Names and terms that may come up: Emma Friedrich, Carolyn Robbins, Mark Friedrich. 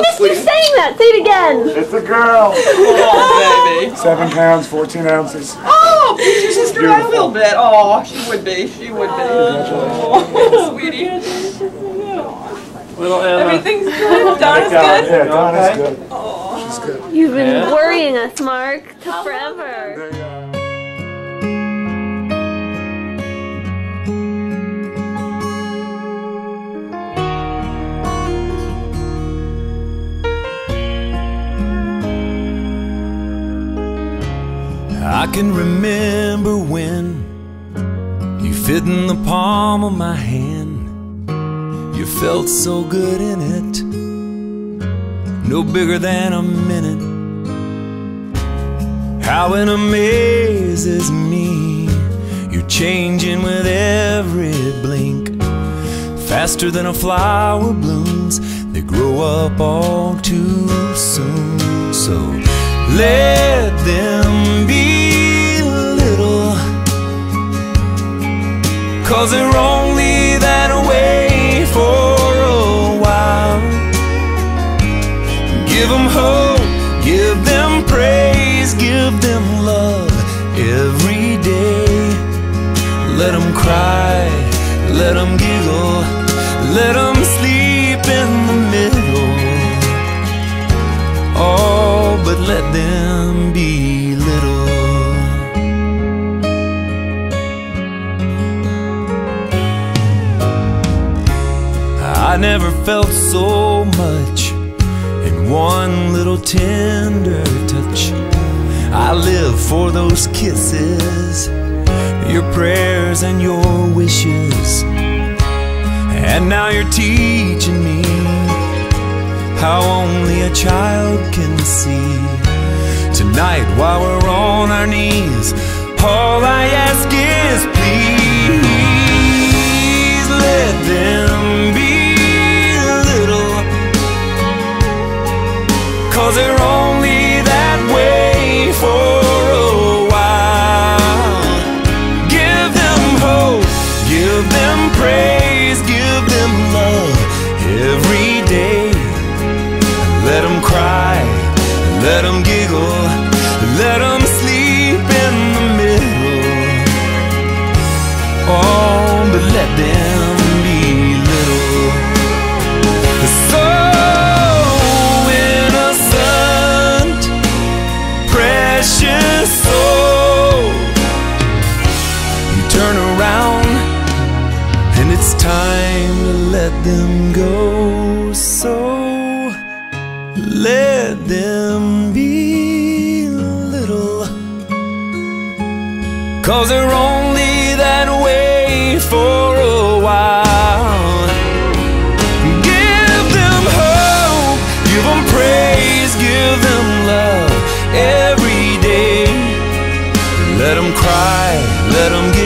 missed you saying that. Say it again. It's a girl. Oh, baby. 7 pounds, 14 ounces. Oh, beat your sister out a little bit. Oh, she would be. She would be. Oh, sweetie. Little Emma. Everything's good. Donna's good. Yeah, Donna's good. Oh, she's good. You've been worrying us, Mark, forever. I can remember when you fit in the palm of my hand. You felt so good in it, no bigger than a minute. How it amazes me, you're changing with every blink. Faster than a flower blooms, they grow up all too soon. So let them be little, 'cause they're only that way. For a while, give them hope, give them praise, give them love every day. Let them cry, let them giggle, let them sleep in the middle. Oh, but let them be little. I never felt so much in one little tender touch. I live for those kisses, your prayers and your wishes. And now you're teaching me how only a child can see. Tonight while we're on our knees, all I ask is please let them be. 'Cause they're only that way for a while. Give them hope, give them praise, give them love every day. Let them cry, let them giggle, let them sleep in the middle. Oh, but let them be little. So time to let them go, so let them be little, 'cause they're only that way for a while. Give them hope, give them praise, give them love every day. Let them cry, let them